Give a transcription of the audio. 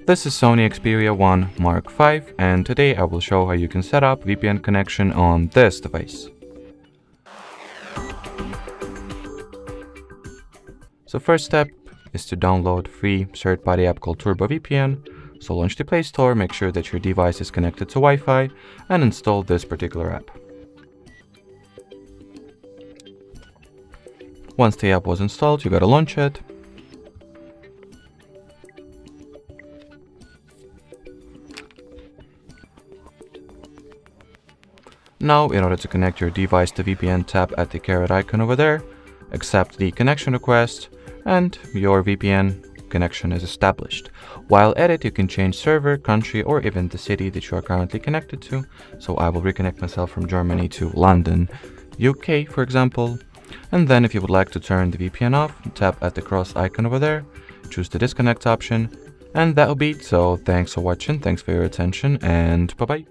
This is Sony Xperia 1 Mark V, and today I will show how you can set up VPN connection on this device. So first step is to download free third-party app called Turbo VPN. So launch the Play Store, make sure that your device is connected to Wi-Fi, and install this particular app. Once the app was installed, you gotta launch it. Now, in order to connect your device to VPN, tap at the caret icon over there, accept the connection request, and your VPN connection is established. While at it, you can change server, country, or even the city that you are currently connected to. So I will reconnect myself from Germany to London, UK, for example. And then if you would like to turn the VPN off, tap at the cross icon over there, choose the disconnect option, and that'll be it. So thanks for watching, thanks for your attention, and bye-bye.